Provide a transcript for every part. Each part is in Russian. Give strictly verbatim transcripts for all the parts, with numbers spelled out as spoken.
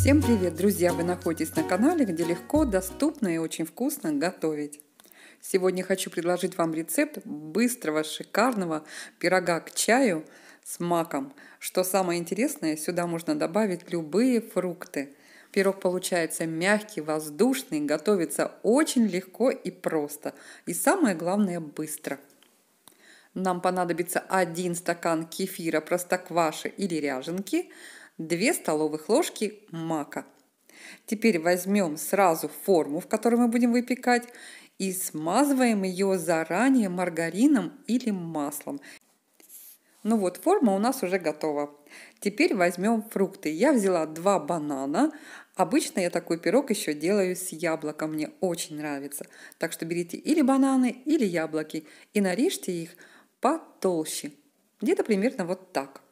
Всем привет, друзья! Вы находитесь на канале, где легко, доступно и очень вкусно готовить. Сегодня хочу предложить вам рецепт быстрого, шикарного пирога к чаю с маком. Что самое интересное, сюда можно добавить любые фрукты. Пирог получается мягкий, воздушный, готовится очень легко и просто. И самое главное, быстро. Нам понадобится один стакан кефира, простокваши или ряженки, две столовых ложки мака. Теперь возьмем сразу форму, в которой мы будем выпекать, и смазываем ее заранее маргарином или маслом. Ну вот, форма у нас уже готова. Теперь возьмем фрукты. Я взяла два банана. Обычно я такой пирог еще делаю с яблоком. Мне очень нравится. Так что берите или бананы, или яблоки и нарежьте их потолще. Где-то примерно вот так.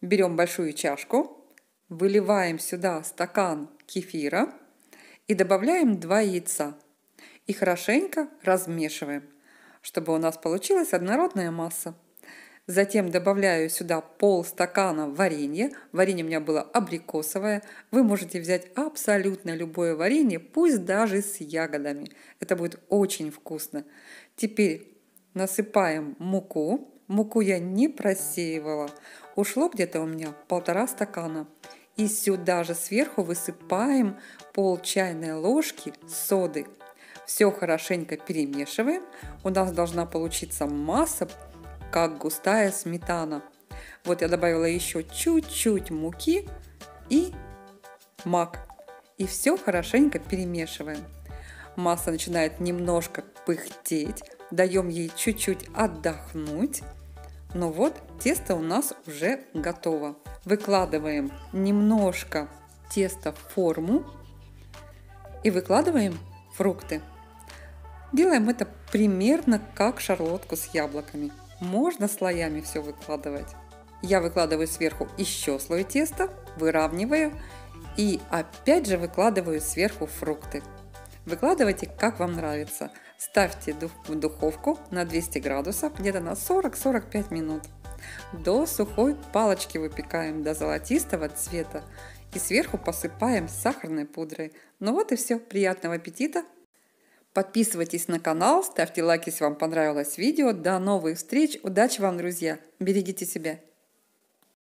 Берем большую чашку, выливаем сюда стакан кефира и добавляем два яйца. И хорошенько размешиваем, чтобы у нас получилась однородная масса. Затем добавляю сюда пол стакана варенья. Варенье у меня было абрикосовое. Вы можете взять абсолютно любое варенье, пусть даже с ягодами. Это будет очень вкусно. Теперь насыпаем муку. Муку я не просеивала. Ушло где-то у меня полтора стакана. И сюда же сверху высыпаем пол чайной ложки соды. Все хорошенько перемешиваем. У нас должна получиться масса, как густая сметана. Вот я добавила еще чуть-чуть муки и мак. И все хорошенько перемешиваем. Масса начинает немножко пыхтеть. Даем ей чуть-чуть отдохнуть. Ну вот, тесто у нас уже готово. Выкладываем немножко теста в форму и выкладываем фрукты. Делаем это примерно как шарлотку с яблоками. Можно слоями все выкладывать. Я выкладываю сверху еще слой теста, выравниваю и опять же выкладываю сверху фрукты. Выкладывайте, как вам нравится. Ставьте в духовку на двести градусов, где-то на сорок-сорок пять минут. До сухой палочки выпекаем, до золотистого цвета. И сверху посыпаем сахарной пудрой. Ну вот и все. Приятного аппетита! Подписывайтесь на канал, ставьте лайк, если вам понравилось видео. До новых встреч! Удачи вам, друзья! Берегите себя!